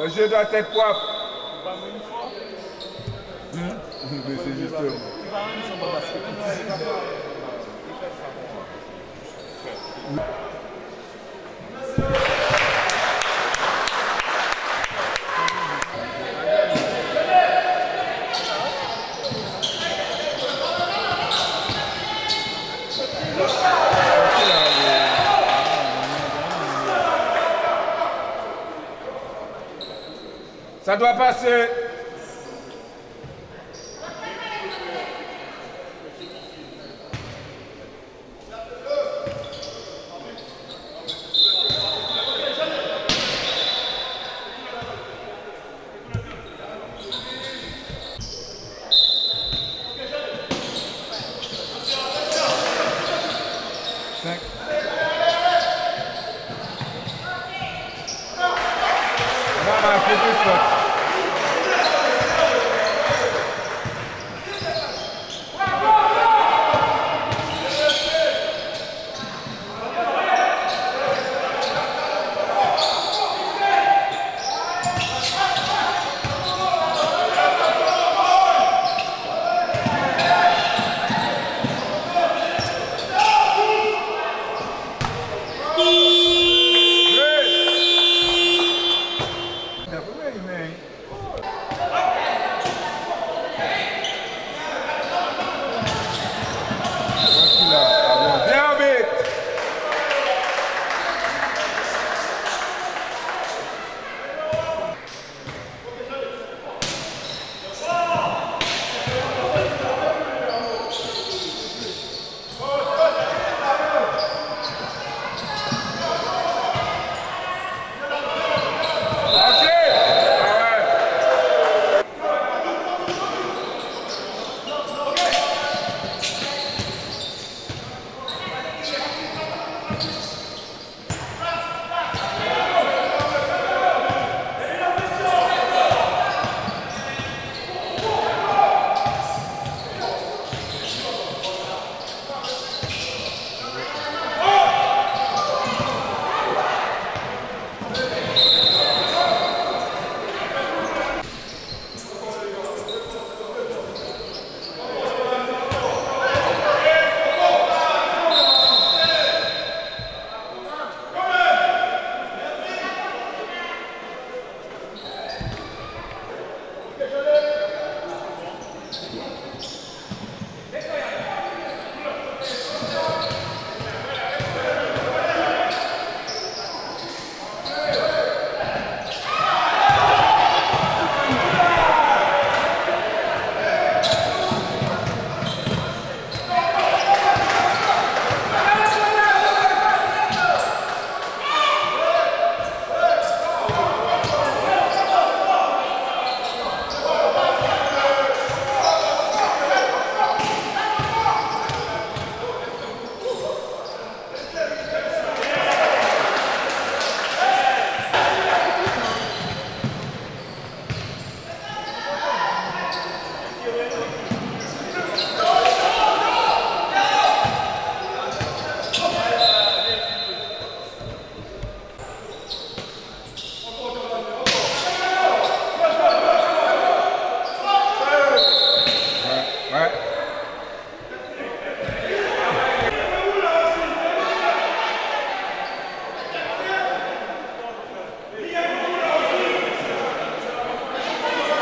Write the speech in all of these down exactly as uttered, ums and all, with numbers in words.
Le jeu doit être propre. Mmh. Mais c'est justement. Mmh. Ça doit passer.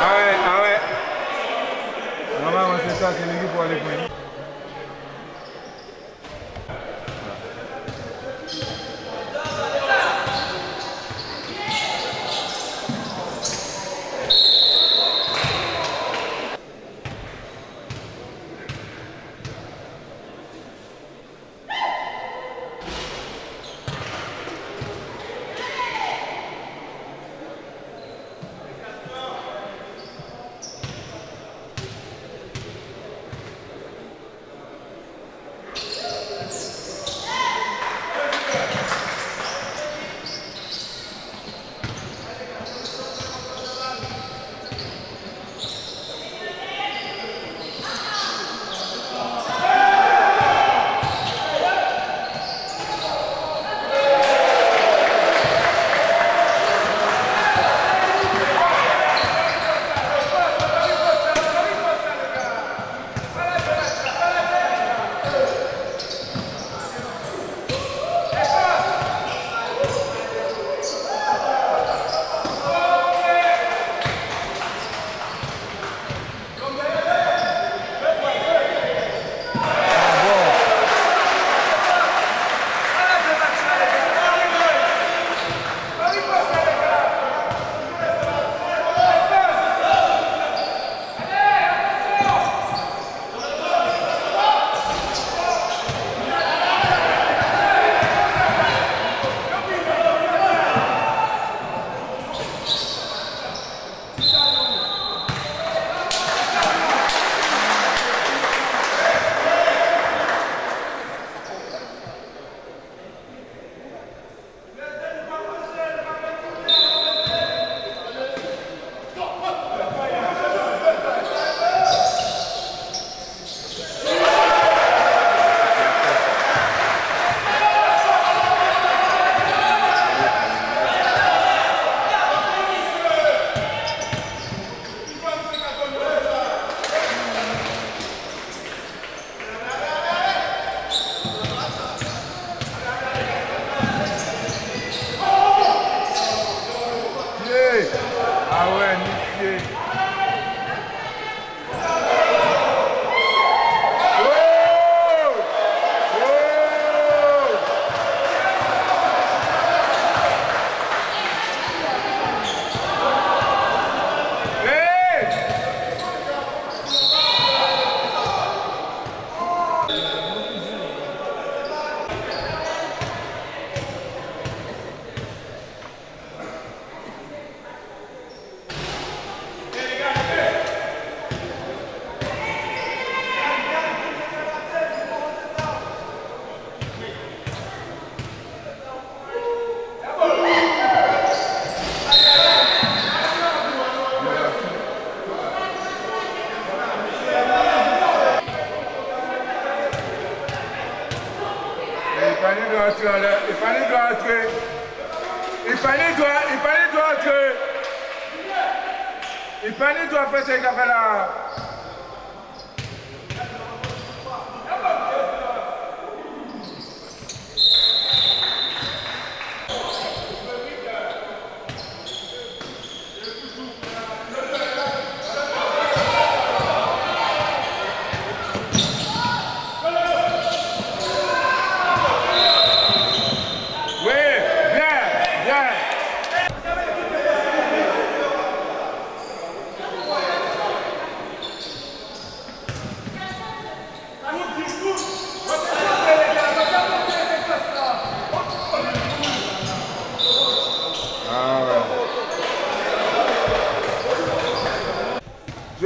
Arrête, arrête. Normalement, c'est ça, c'est l'équipe pour aller prendre.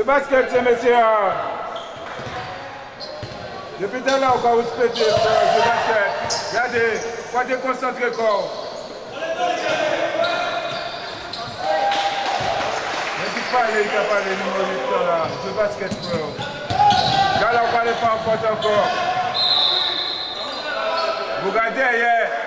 Basket, c'est messieurs. Depuis tout à l'heure, on va respecter le basket. Regardez, on va déconcentrer le corps. Ne dis pas les capables de numéro huit là, le basket pro. Regardez, on va les faire en faute encore. Vous regardez hier.